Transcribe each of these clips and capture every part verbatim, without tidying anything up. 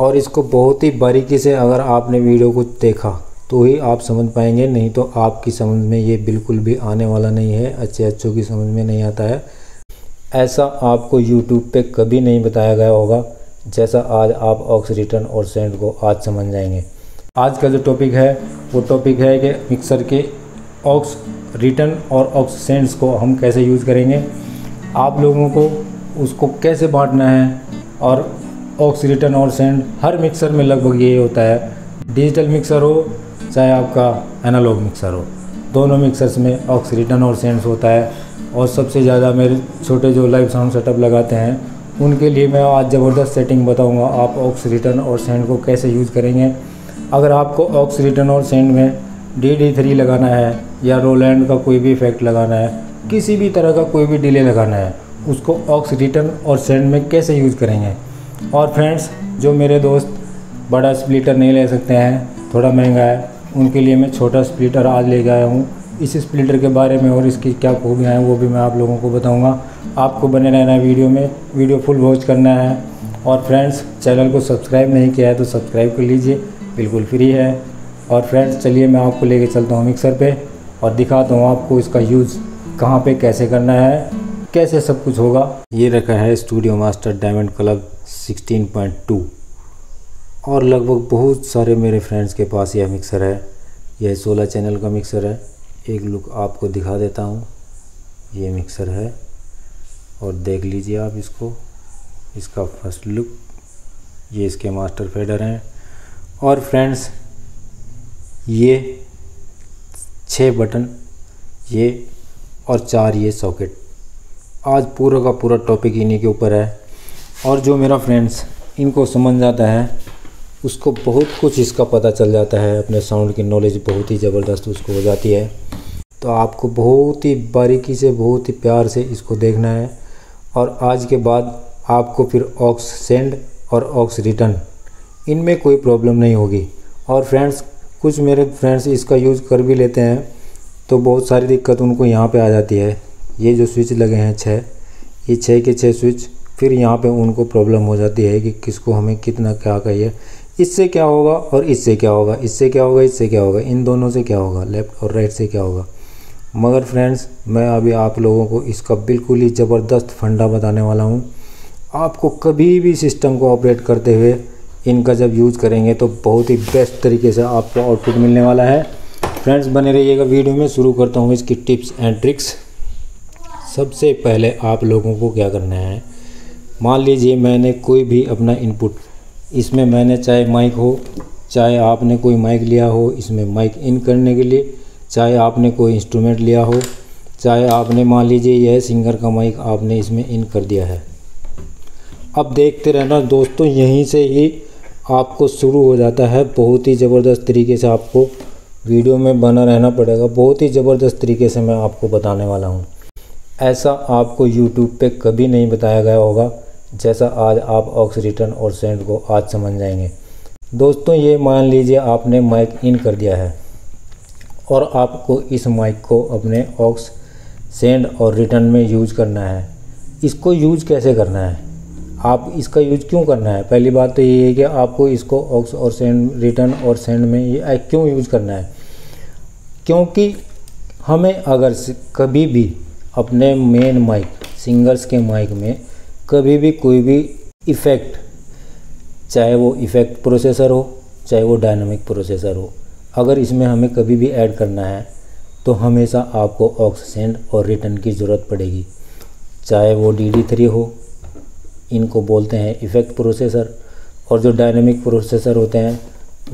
और इसको बहुत ही बारीकी से अगर आपने वीडियो को देखा तो ही आप समझ पाएंगे, नहीं तो आपकी समझ में ये बिल्कुल भी आने वाला नहीं है। अच्छे अच्छों की समझ में नहीं आता है, ऐसा आपको यूट्यूब पे कभी नहीं बताया गया होगा जैसा आज आप ऑक्स रिटर्न और सेंड को आज समझ जाएंगे। आज का जो टॉपिक है वो टॉपिक है कि मिक्सर के ऑक्स रिटर्न और ऑक्स सेंड्स को हम कैसे यूज़ करेंगे, आप लोगों को उसको कैसे बांटना है। और ऑक्स रिटर्न और सेंड हर मिक्सर में लगभग यही होता है, डिजिटल मिक्सर हो चाहे आपका एनालॉग मिक्सर हो, दोनों मिक्सर्स में ऑक्स रिटर्न और सेंड्स होता है। और सबसे ज़्यादा मेरे छोटे जो लाइव साउंड सेटअप लगाते हैं उनके लिए मैं आज ज़बरदस्त सेटिंग बताऊंगा, आप ऑक्स रिटर्न और सेंड को कैसे यूज़ करेंगे। अगर आपको ऑक्स रिटर्न और सेंड में डी डी थ्री लगाना है या रोलैंड का कोई भी इफेक्ट लगाना है, किसी भी तरह का कोई भी डिले लगाना है, उसको ऑक्स रिटर्न और सेंड में कैसे यूज़ करेंगे। और फ्रेंड्स, जो मेरे दोस्त बड़ा स्प्लिटर नहीं ले सकते हैं, थोड़ा महंगा है, उनके लिए मैं छोटा स्प्लिटर आज ले आया हूँ। इस स्प्लिटर के बारे में और इसकी क्या खूबियाँ हैं वो भी मैं आप लोगों को बताऊँगा। आपको बने रहना है वीडियो में, वीडियो फुल वॉच करना है। और फ्रेंड्स, चैनल को सब्सक्राइब नहीं किया है तो सब्सक्राइब कर लीजिए, बिल्कुल फ्री है। और फ्रेंड्स, चलिए मैं आपको लेके चलता हूँ मिक्सर पे और दिखाता हूँ आपको इसका यूज़ कहाँ पे कैसे करना है, कैसे सब कुछ होगा। ये रखा है studio master diamond club sixteen point two और लगभग बहुत सारे मेरे फ्रेंड्स के पास यह मिक्सर है। यह सोलह चैनल का मिक्सर है। एक लुक आपको दिखा देता हूँ, ये मिक्सर है और देख लीजिए आप इसको, इसका फर्स्ट लुक। ये इसके मास्टर फेडर हैं। और फ्रेंड्स, ये छः बटन ये और चार ये सॉकेट, आज पूरा का पूरा टॉपिक इन्हीं के ऊपर है। और जो मेरा फ्रेंड्स इनको समझ जाता है उसको बहुत कुछ इसका पता चल जाता है, अपने साउंड की नॉलेज बहुत ही ज़बरदस्त उसको हो जाती है। तो आपको बहुत ही बारीकी से, बहुत ही प्यार से इसको देखना है। और आज के बाद आपको फिर ऑक्स सेंड और ऑक्स रिटर्न इनमें कोई प्रॉब्लम नहीं होगी। और फ्रेंड्स, कुछ मेरे फ्रेंड्स इसका यूज़ कर भी लेते हैं तो बहुत सारी दिक्कत उनको यहाँ पे आ जाती है। ये जो स्विच लगे हैं छः, ये छः के छः स्विच, फिर यहाँ पे उनको प्रॉब्लम हो जाती है कि किसको हमें कितना क्या कहिए, इससे क्या होगा और इससे क्या होगा, इससे क्या होगा, इससे क्या होगा, इन दोनों से क्या होगा, लेफ़्ट और राइट से क्या होगा। मगर फ्रेंड्स, मैं अभी आप लोगों को इसका बिल्कुल ही ज़बरदस्त फंडा बताने वाला हूँ। आपको कभी भी सिस्टम को ऑपरेट करते हुए इनका जब यूज़ करेंगे तो बहुत ही बेस्ट तरीके से आपको आउटपुट मिलने वाला है। फ्रेंड्स, बने रहिएगा वीडियो में, शुरू करता हूँ इसकी टिप्स एंड ट्रिक्स। सबसे पहले आप लोगों को क्या करना है, मान लीजिए मैंने कोई भी अपना इनपुट इसमें, मैंने चाहे माइक हो, चाहे आपने कोई माइक लिया हो इसमें माइक इन करने के लिए, चाहे आपने कोई इंस्ट्रूमेंट लिया हो, चाहे आपने मान लीजिए यह सिंगर का माइक आपने इसमें इन कर दिया है। अब देखते रहना दोस्तों, यहीं से ही आपको शुरू हो जाता है। बहुत ही ज़बरदस्त तरीके से आपको वीडियो में बना रहना पड़ेगा, बहुत ही ज़बरदस्त तरीके से मैं आपको बताने वाला हूँ। ऐसा आपको यूट्यूब पे कभी नहीं बताया गया होगा जैसा आज आप ऑक्स रिटर्न और सेंड को आज समझ जाएंगे। दोस्तों, ये मान लीजिए आपने माइक इन कर दिया है और आपको इस माइक को अपने ऑक्स सेंड और रिटर्न में यूज़ करना है। इसको यूज़ कैसे करना है, आप इसका यूज़ क्यों करना है, पहली बात तो ये है कि आपको इसको ऑक्स और सेंड, रिटर्न और सेंड में ये क्यों यूज़ करना है। क्योंकि हमें अगर कभी भी अपने मेन माइक, सिंगर्स के माइक में कभी भी कोई भी इफ़ेक्ट, चाहे वो इफ़ेक्ट प्रोसेसर हो, चाहे वो डायनामिक प्रोसेसर हो, अगर इसमें हमें कभी भी ऐड करना है तो हमेशा आपको ऑक्स सेंड और रिटर्न की ज़रूरत पड़ेगी। चाहे वो डी डी थ्री हो, इनको बोलते हैं इफ़ेक्ट प्रोसेसर, और जो डायनेमिक प्रोसेसर होते हैं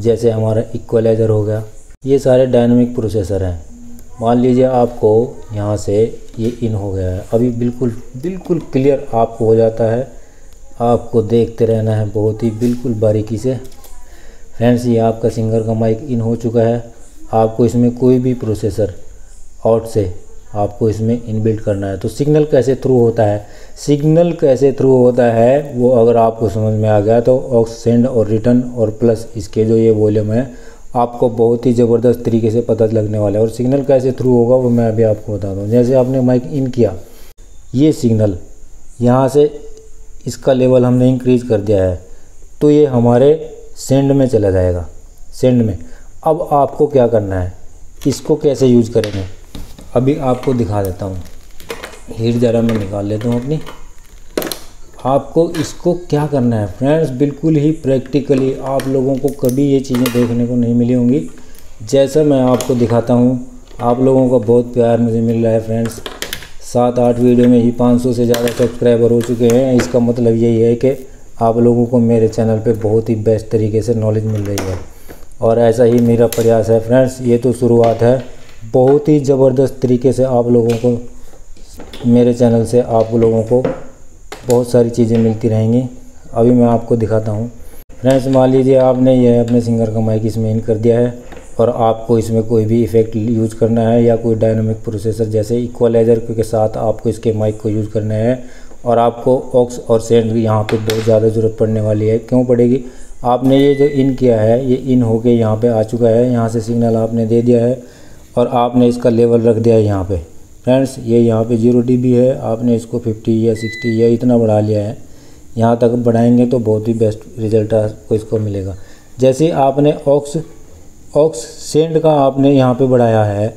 जैसे हमारा इक्वलाइज़र हो गया, ये सारे डायनेमिक प्रोसेसर हैं। मान लीजिए आपको यहाँ से ये इन हो गया है, अभी बिल्कुल बिल्कुल क्लियर आपको हो जाता है। आपको देखते रहना है बहुत ही बिल्कुल बारीकी से। फ्रेंड्स, ये आपका सिंगर का माइक इन हो चुका है। आपको इसमें कोई भी प्रोसेसर आउट से आपको इसमें इनबिल्ट करना है। तो सिग्नल कैसे थ्रू होता है, सिग्नल कैसे थ्रू होता है वो अगर आपको समझ में आ गया तो ऑक्स सेंड और रिटर्न और प्लस इसके जो ये वॉल्यूम है आपको बहुत ही ज़बरदस्त तरीके से पता लगने वाला है। और सिग्नल कैसे थ्रू होगा वो मैं अभी आपको बताता हूँ। जैसे आपने माइक इन किया, ये सिग्नल यहाँ से इसका लेवल हमने इंक्रीज कर दिया है, तो ये हमारे सेंड में चला जाएगा, सेंड में। अब आपको क्या करना है, इसको कैसे यूज करेंगे अभी आपको दिखा देता हूँ। हीट ज़रा मैं निकाल लेता हूँ अपनी। आपको इसको क्या करना है फ्रेंड्स, बिल्कुल ही प्रैक्टिकली, आप लोगों को कभी ये चीज़ें देखने को नहीं मिली होंगी जैसा मैं आपको दिखाता हूँ। आप लोगों का बहुत प्यार मुझे मिल रहा है फ्रेंड्स, सात आठ वीडियो में ही पाँच सौ से ज़्यादा सब्सक्राइबर हो चुके हैं। इसका मतलब यही है कि आप लोगों को मेरे चैनल पे बहुत ही बेस्ट तरीके से नॉलेज मिल रही है, और ऐसा ही मेरा प्रयास है फ्रेंड्स। ये तो शुरुआत है, बहुत ही ज़बरदस्त तरीके से आप लोगों को मेरे चैनल से आप लोगों को बहुत सारी चीज़ें मिलती रहेंगी। अभी मैं आपको दिखाता हूँ फ्रेंड्स। मान लीजिए आपने यह अपने सिंगर का माइक इसमें इन कर दिया है, और आपको इसमें कोई भी इफ़ेक्ट यूज़ करना है या कोई डायनामिक प्रोसेसर जैसे इक्वलाइज़र के साथ आपको इसके माइक को यूज़ करना है। और आपको ऑक्स और सेंड की यहाँ पे बहुत ज़्यादा ज़रूरत पड़ने वाली है। क्यों पड़ेगी, आपने ये जो इन किया है ये इन होके यहाँ पे आ चुका है, यहाँ से सिग्नल आपने दे दिया है और आपने इसका लेवल रख दिया है यहाँ पे फ्रेंड्स। ये यहाँ पे जीरो डी बी है, आपने इसको फिफ्टी या सिक्सटी या इतना बढ़ा लिया है। यहाँ तक बढ़ाएंगे तो बहुत ही बेस्ट रिजल्ट आपको इसको मिलेगा। जैसे आपने ऑक्स ऑक्स सेंड का आपने यहाँ पे बढ़ाया है,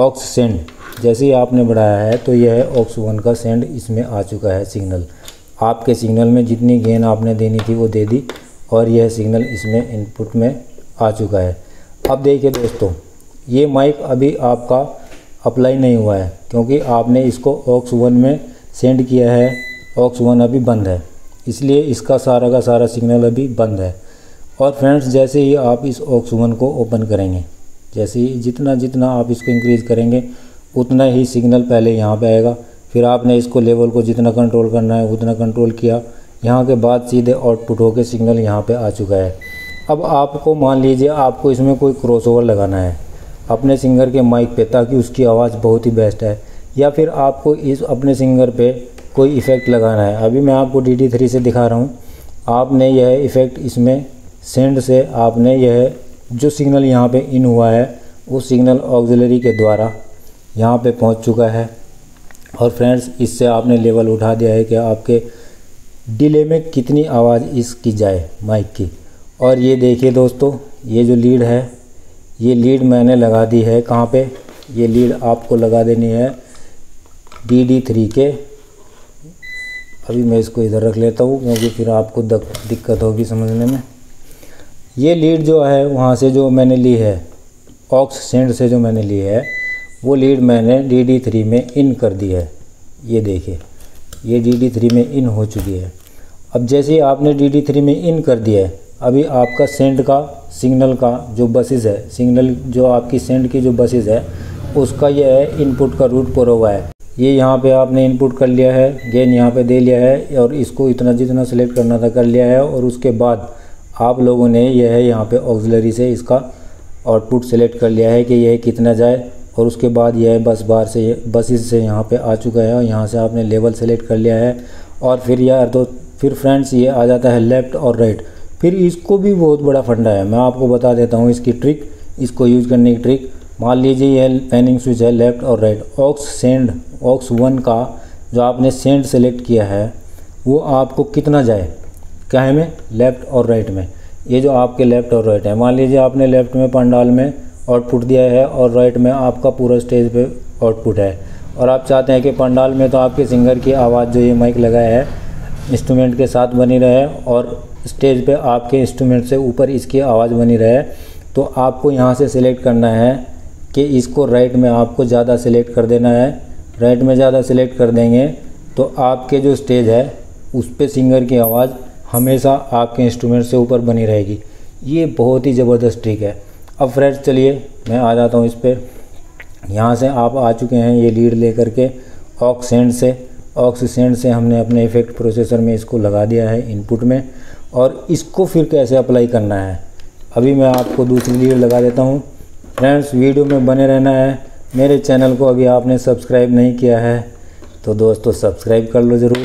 ऑक्स सेंड जैसे ही आपने बढ़ाया है तो यह है ऑक्स वन का सेंड, इसमें आ चुका है सिग्नल। आपके सिग्नल में जितनी गेन आपने देनी थी वो दे दी, और यह सिग्नल इसमें इनपुट में आ चुका है। अब देखिए दोस्तों, ये माइक अभी आपका अप्लाई नहीं हुआ है क्योंकि आपने इसको ऑक्स वन में सेंड किया है, ऑक्स वन अभी बंद है, इसलिए इसका सारा का सारा सिग्नल अभी बंद है। और फ्रेंड्स जैसे ही आप इस ऑक्स वन को ओपन करेंगे, जैसे ही जितना जितना आप इसको इंक्रीज़ करेंगे उतना ही सिग्नल पहले यहाँ पे आएगा, फिर आपने इसको लेवल को जितना कंट्रोल करना है उतना कंट्रोल किया, यहाँ के बाद सीधे आउटपुट होके सिग्नल यहाँ पे आ चुका है। अब आपको मान लीजिए आपको इसमें कोई क्रॉसओवर लगाना है अपने सिंगर के माइक पे ताकि उसकी आवाज़ बहुत ही बेस्ट है, या फिर आपको इस अपने सिंगर पे कोई इफ़ेक्ट लगाना है। अभी मैं आपको डी डी थ्री से दिखा रहा हूँ। आपने यह इफ़ेक्ट इसमें सेंड से आपने यह जो सिग्नल यहाँ पर इन हुआ है वो सिग्नल ऑक्सिलरी के द्वारा यहाँ पे पहुँच चुका है। और फ्रेंड्स इससे आपने लेवल उठा दिया है कि आपके डिले में कितनी आवाज़ इसकी जाए माइक की। और ये देखिए दोस्तों, ये जो लीड है ये लीड मैंने लगा दी है। कहाँ पे ये लीड आपको लगा देनी है, डी डी थ्री के। अभी मैं इसको इधर रख लेता हूँ क्योंकि फिर आपको दिक्कत होगी समझने में। ये लीड जो है वहाँ से जो मैंने ली है, ऑक्स सेंड से जो मैंने ली है, वो लीड मैंने डी डी थ्री में इन कर दी है। ये देखिए ये डी डी थ्री में इन हो चुकी है। अब जैसे ही आपने डी डी थ्री में इन कर दिया है, अभी आपका सेंड का सिग्नल का जो बसेस है, सिग्नल जो आपकी सेंड की जो बसेस है उसका ये है इनपुट का रूट पर हुआ है। ये यहाँ पे आपने इनपुट कर लिया है, गेन यहाँ पे दे लिया है, और इसको इतना जितना सेलेक्ट करना था कर लिया है। और उसके बाद आप लोगों ने यह है यहाँ पर ऑक्सिलरी से इसका आउटपुट सेलेक्ट कर लिया है कि यह कितना जाए। और उसके बाद यह बस बार से बसेस से यहाँ पे आ चुका है, और यहाँ से आपने लेवल सेलेक्ट कर लिया है। और फिर यार तो फिर फ्रेंड्स ये आ जाता है लेफ़्ट और राइट। फिर इसको भी बहुत बड़ा फंडा है, मैं आपको बता देता हूँ इसकी ट्रिक, इसको यूज़ करने की ट्रिक। मान लीजिए यह पैनिंग स्विच है लेफ़्ट और right. Aux send aux one का जो आपने सेंड सेलेक्ट किया है वो आपको कितना जाए, काहे में, लेफ़्ट और राइट में। ये जो आपके लेफ़्ट और राइट है, मान लीजिए आपने लेफ़्ट में पंडाल में आउटपुट दिया है और राइट में आपका पूरा स्टेज पे आउटपुट है। और आप चाहते हैं कि पंडाल में तो आपके सिंगर की आवाज़ जो ये माइक लगाया है इंस्ट्रूमेंट के साथ बनी रहे, और स्टेज पे आपके इंस्ट्रूमेंट से ऊपर इसकी आवाज़ बनी रहे। तो आपको यहाँ से सिलेक्ट करना है कि इसको राइट में आपको ज़्यादा सेलेक्ट कर देना है। राइट में ज़्यादा सेलेक्ट कर देंगे तो आपके जो स्टेज है उस पर सिंगर की आवाज़ हमेशा आपके इंस्ट्रूमेंट से ऊपर बनी रहेगी। ये बहुत ही ज़बरदस्त ट्रिक है। अब फ्रेंड्स चलिए मैं आ जाता हूँ इस पर। यहाँ से आप आ चुके हैं ये लीड लेकर के ऑक्स सेंड से। ऑक्स सेंड से हमने अपने इफेक्ट प्रोसेसर में इसको लगा दिया है इनपुट में। और इसको फिर कैसे अप्लाई करना है अभी मैं आपको दूसरी लीड लगा देता हूँ। फ्रेंड्स वीडियो में बने रहना है। मेरे चैनल को अभी आपने सब्सक्राइब नहीं किया है तो दोस्तों सब्सक्राइब कर लो ज़रूर।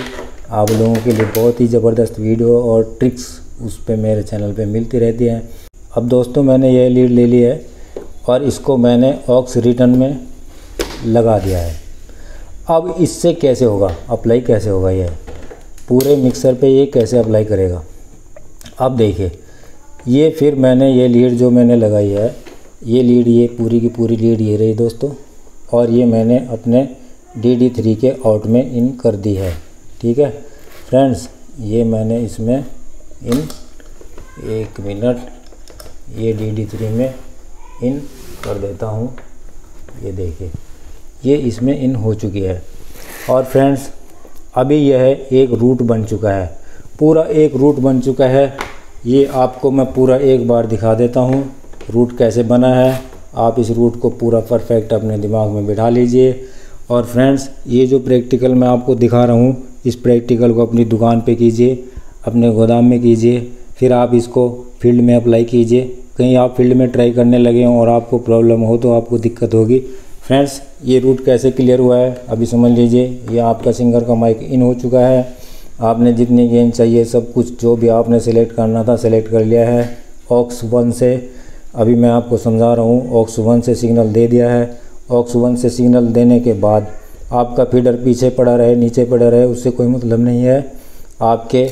आप लोगों के लिए बहुत ही ज़बरदस्त वीडियो और ट्रिक्स उस पर मेरे चैनल पर मिलती रहती हैं। अब दोस्तों मैंने यह लीड ले ली है और इसको मैंने ऑक्स रिटर्न में लगा दिया है। अब इससे कैसे होगा, अप्लाई कैसे होगा, यह पूरे मिक्सर पे ये कैसे अप्लाई करेगा। अब देखिए ये फिर मैंने ये लीड जो मैंने लगाई है ये लीड ये पूरी की पूरी लीड ये रही दोस्तों, और ये मैंने अपने डी डी थ्री के आउट में इन कर दी है। ठीक है फ्रेंड्स, ये मैंने इसमें इन एक मिनट ये डी डी थ्री में इन कर देता हूँ। ये देखिए ये इसमें इन हो चुकी है। और फ्रेंड्स अभी यह एक रूट बन चुका है, पूरा एक रूट बन चुका है। ये आपको मैं पूरा एक बार दिखा देता हूँ रूट कैसे बना है। आप इस रूट को पूरा परफेक्ट अपने दिमाग में बिठा लीजिए। और फ्रेंड्स ये जो प्रैक्टिकल मैं आपको दिखा रहा हूँ, इस प्रैक्टिकल को अपनी दुकान पे कीजिए, अपने गोदाम में कीजिए, फिर आप इसको फील्ड में अप्लाई कीजिए। कहीं आप फील्ड में ट्राई करने लगे हों और आपको प्रॉब्लम हो तो आपको दिक्कत होगी। फ्रेंड्स ये रूट कैसे क्लियर हुआ है अभी समझ लीजिए। ये आपका सिंगर का माइक इन हो चुका है, आपने जितनी गेंद चाहिए सब कुछ जो भी आपने सेलेक्ट करना था सेलेक्ट कर लिया है। ऑक्स वन से अभी मैं आपको समझा रहा हूँ, ऑक्स वन से सिग्नल दे दिया है। ऑक्स वन से सिग्नल देने के बाद आपका फीडर पीछे पड़ा रहे नीचे पड़ा रहे उससे कोई मतलब नहीं है। आपके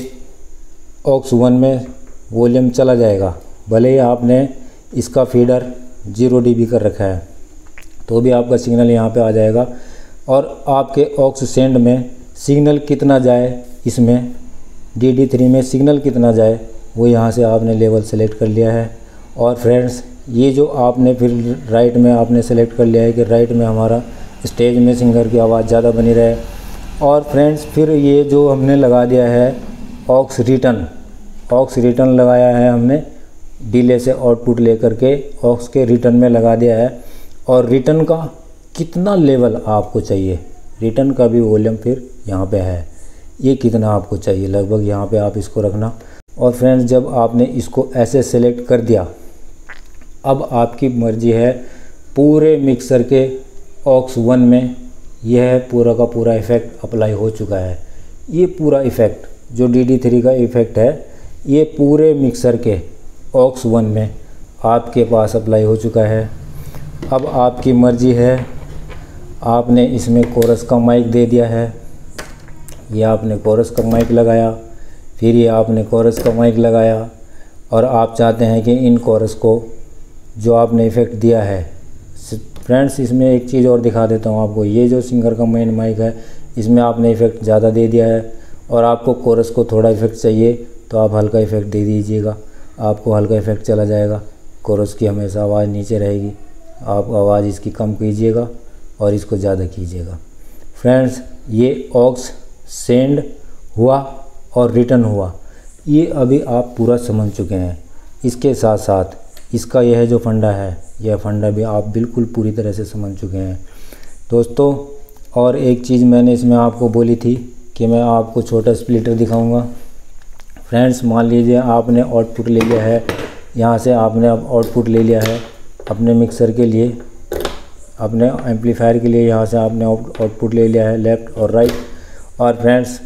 ऑक्स वन में वॉल्यूम चला जाएगा, भले ही आपने इसका फीडर जीरो डीबी कर रखा है तो भी आपका सिग्नल यहाँ पे आ जाएगा। और आपके ऑक्स सेंड में सिग्नल कितना जाए, इसमें डी डी थ्री में सिग्नल कितना जाए वो यहाँ से आपने लेवल सेलेक्ट कर लिया है। और फ्रेंड्स ये जो आपने फिर राइट में आपने सेलेक्ट कर लिया है कि राइट में हमारा स्टेज में सिंगर की आवाज़ ज़्यादा बनी रहे। और फ्रेंड्स फिर ये जो हमने लगा दिया है ऑक्स रिटर्न, ऑक्स रिटर्न लगाया है हमने, डिले से आउटपुट लेकर के ऑक्स के रिटर्न में लगा दिया है। और रिटर्न का कितना लेवल आपको चाहिए, रिटर्न का भी वॉल्यूम फिर यहाँ पे है, ये कितना आपको चाहिए लगभग यहाँ पे आप इसको रखना। और फ्रेंड्स जब आपने इसको ऐसे सेलेक्ट कर दिया, अब आपकी मर्जी है पूरे मिक्सर के ऑक्स वन में यह पूरा का पूरा इफ़ेक्ट अप्लाई हो चुका है। ये पूरा इफ़ेक्ट जो डी डी थ्री का इफ़ेक्ट है ये पूरे मिक्सर के ऑक्स वन में आपके पास अप्लाई हो चुका है। अब आपकी मर्जी है, आपने इसमें कोरस का माइक दे दिया है, ये आपने कोरस का माइक लगाया, फिर ये आपने कोरस का माइक लगाया। और आप चाहते हैं कि इन कोरस को जो आपने इफ़ेक्ट दिया है, फ्रेंड्स इसमें एक चीज़ और दिखा देता हूँ आपको, ये जो सिंगर का मेन माइक है इसमें आपने इफ़ेक्ट ज़्यादा दे दिया है और आपको कोरस को थोड़ा इफ़ेक्ट चाहिए तो आप हल्का इफ़ेक्ट दे दीजिएगा, आपको हल्का इफ़ेक्ट चला जाएगा। कोरस की हमेशा आवाज़ नीचे रहेगी, आप आवाज़ इसकी कम कीजिएगा और इसको ज़्यादा कीजिएगा। फ्रेंड्स ये ऑक्स सेंड हुआ और रिटर्न हुआ, ये अभी आप पूरा समझ चुके हैं। इसके साथ साथ इसका यह जो फंडा है यह फंडा भी आप बिल्कुल पूरी तरह से समझ चुके हैं दोस्तों। और एक चीज़ मैंने इसमें आपको बोली थी कि मैं आपको छोटा स्प्लिटर दिखाऊंगा। फ्रेंड्स मान लीजिए आपने आउटपुट ले लिया है, यहाँ से आपने अब आउटपुट ले लिया है अपने मिक्सर के लिए, अपने एम्पलीफायर के लिए, यहाँ से आपने आउटपुट ले लिया है लेफ़्ट और राइट। और फ्रेंड्स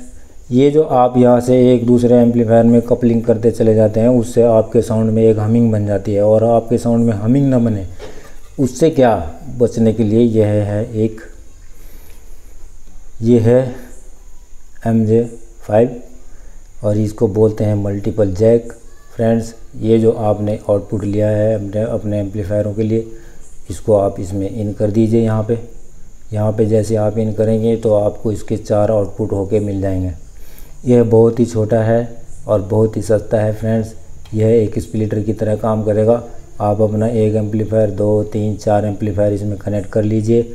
ये जो आप यहाँ से एक दूसरे एम्पलीफायर में कपलिंग करते चले जाते हैं उससे आपके साउंड में एक हमिंग बन जाती है। और आपके साउंड में हमिंग ना बने उससे क्या बचने के लिए यह है एक ये है एम जे फाइव और इसको बोलते हैं मल्टीपल जैक। फ्रेंड्स ये जो आपने आउटपुट लिया है अपने अपने एम्पलीफायरों के लिए इसको आप इसमें इन कर दीजिए। यहाँ पे यहाँ पे जैसे आप इन करेंगे तो आपको इसके चार आउटपुट होके मिल जाएंगे। यह बहुत ही छोटा है और बहुत ही सस्ता है। फ्रेंड्स यह एक स्प्लिटर की तरह काम करेगा। आप अपना एक एम्पलीफायर दो तीन चार एम्पलीफायर इसमें कनेक्ट कर लीजिए।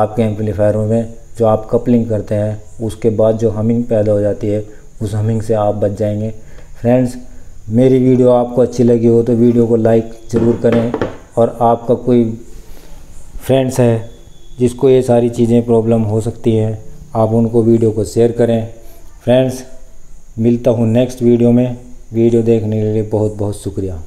आपके एम्पलीफायरों में जो आप कपलिंग करते हैं उसके बाद जो हमिंग पैदा हो जाती है उस हमिंग से आप बच जाएंगे। फ्रेंड्स मेरी वीडियो आपको अच्छी लगी हो तो वीडियो को लाइक ज़रूर करें। और आपका कोई फ्रेंड्स है जिसको ये सारी चीज़ें प्रॉब्लम हो सकती हैं आप उनको वीडियो को शेयर करें। फ्रेंड्स मिलता हूँ नेक्स्ट वीडियो में, वीडियो देखने के लिए बहुत बहुत शुक्रिया।